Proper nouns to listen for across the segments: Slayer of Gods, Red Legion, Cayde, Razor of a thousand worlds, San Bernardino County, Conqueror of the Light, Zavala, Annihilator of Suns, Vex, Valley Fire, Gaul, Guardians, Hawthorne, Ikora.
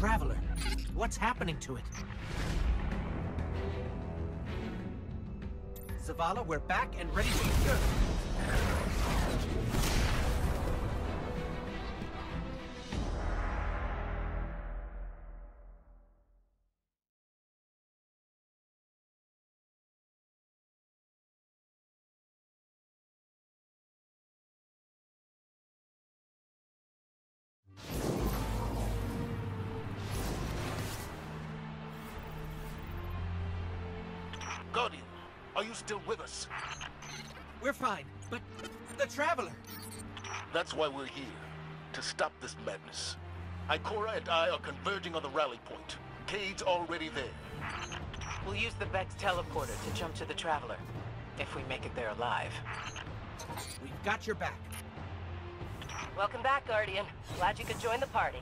Traveler. What's happening to it? Zavala, we're back and ready to go. Guardian, are you still with us? We're fine, but the Traveler. That's why we're here, to stop this madness. Ikora and I are converging on the rally point. Cayde's already there. We'll use the Vex teleporter to jump to the Traveler, if we make it there alive. We've got your back. Welcome back, Guardian. Glad you could join the party.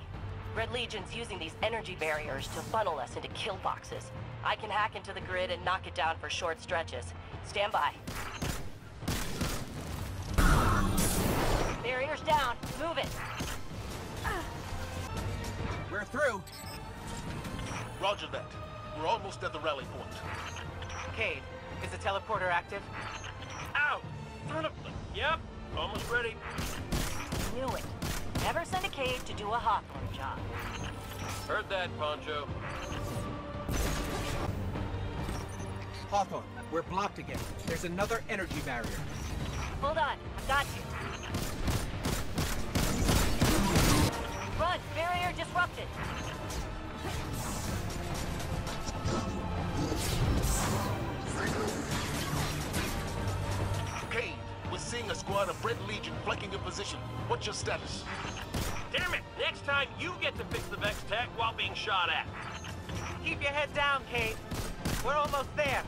Red Legion's using these energy barriers to funnel us into kill boxes. I can hack into the grid and knock it down for short stretches. Stand by. Barriers down. Move it. We're through. Roger that. We're almost at the rally point. Cayde, is the teleporter active? Ow! Son of a... Yep, almost ready. Knew it. Never send a Cayde to do a Hawthorne job. Heard that, Poncho. Hawthorne, we're blocked again. There's another energy barrier. Hold on, I've got you. Run, barrier disrupted. Cayde, we're seeing a squad of Red Legion flanking your position. What's your status? Damn it! Next time you get to fix the Vex tech while being shot at. Keep your head down, Cayde. We're almost there.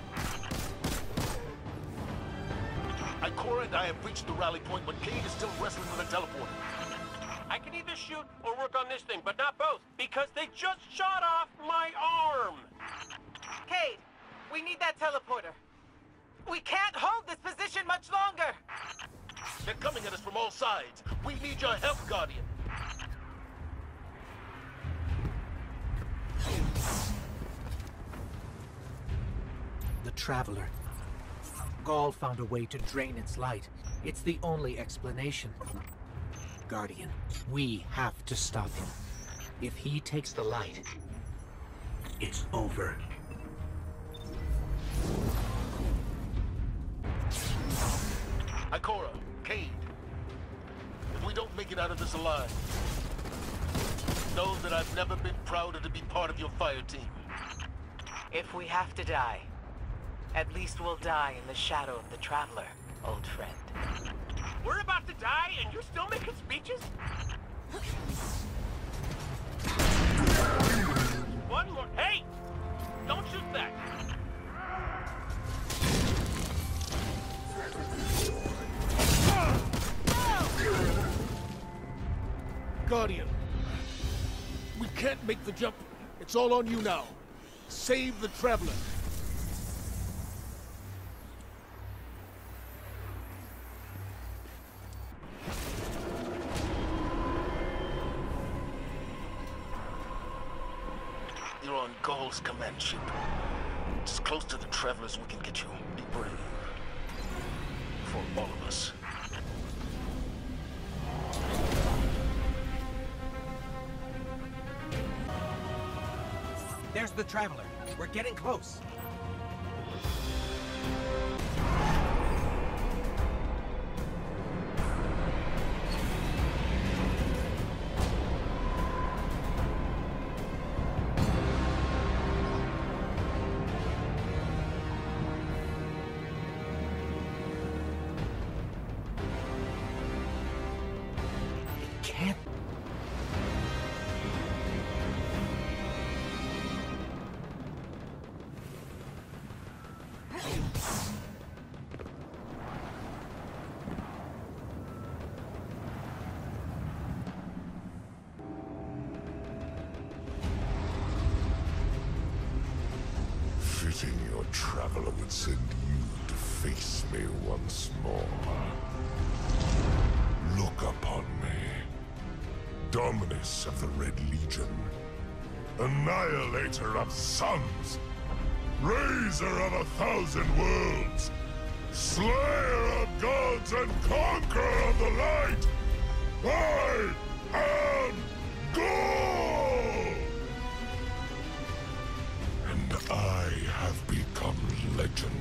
Ikora and I have reached the rally point, but Cayde is still wrestling with a teleporter. I can either shoot or work on this thing, but not both, because they just shot off my arm! Cayde, we need that teleporter. We can't hold this position much longer! They're coming at us from all sides. We need your help, Guardian. The Traveler. Gaul found a way to drain its light. It's the only explanation. Guardian, we have to stop him. If he takes the light, it's over. Ikora, Cayde. If we don't make it out of this alive, know that I've never been prouder to be part of your fire team. If we have to die, at least we'll die in the shadow of the Traveler, old friend. We're about to die, and you're still making speeches? One more... Hey! Don't shoot that! Guardian, we can't make the jump. It's all on you now. Save the Traveler. You're on Gaul's command ship. It's close to the Traveler as we can get you. Be brave. For all of us. There's the Traveler. We're getting close. Your Traveler would send you to face me once more. Look upon me, Dominus of the Red Legion, Annihilator of Suns, Razor of a Thousand Worlds, Slayer of Gods and Conqueror of the Light, I am gold! And I have become legend.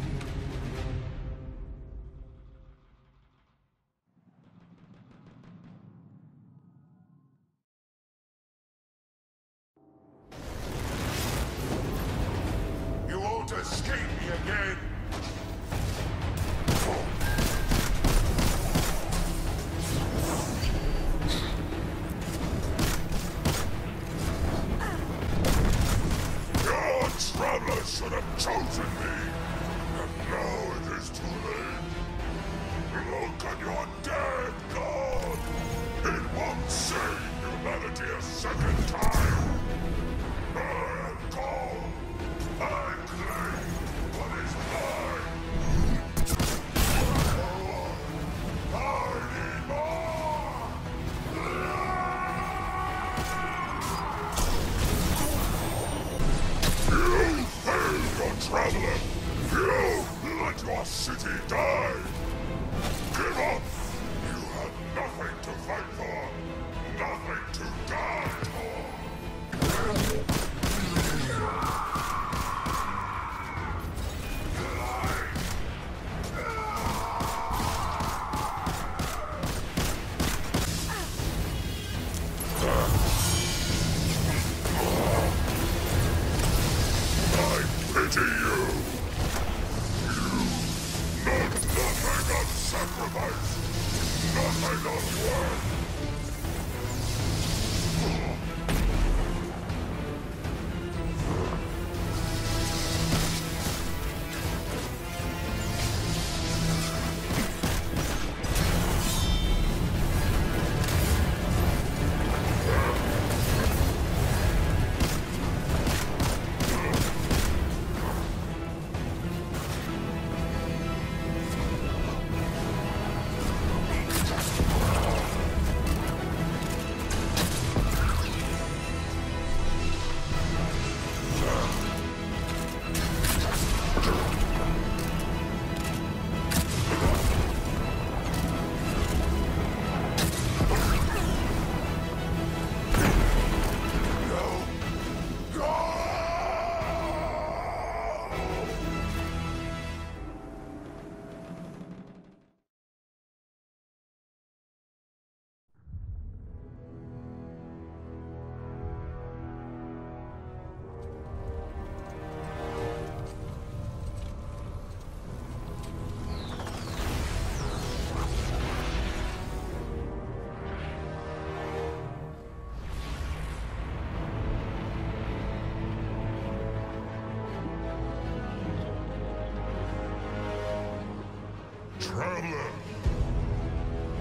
Traveler,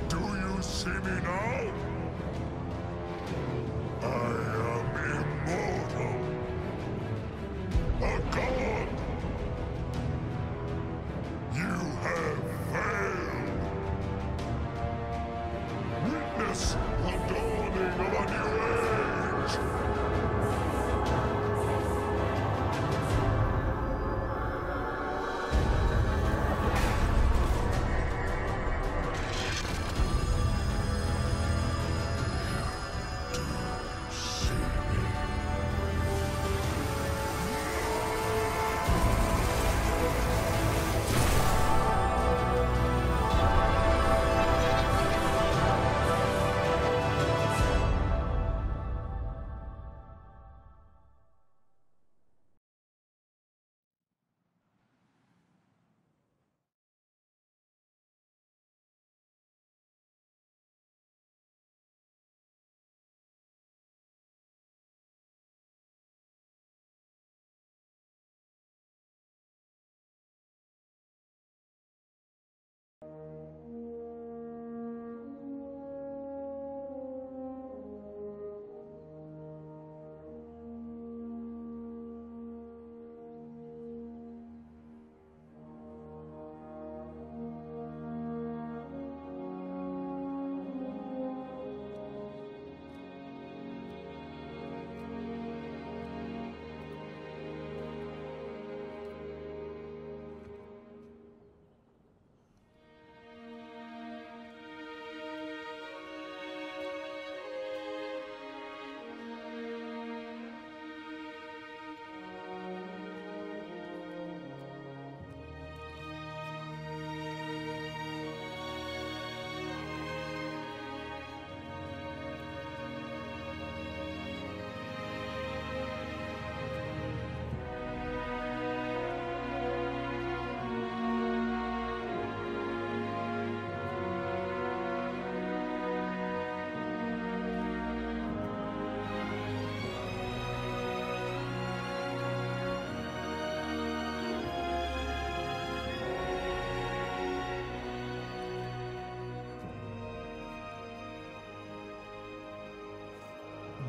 do you see me now? I am immortal, a god. You have failed. Witness the dawning of a new age. Shit.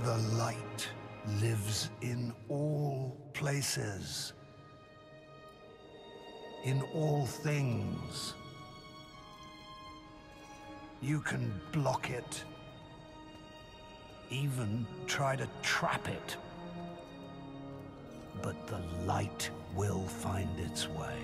The light lives in all places, in all things. You can block it, even try to trap it, but the light will find its way.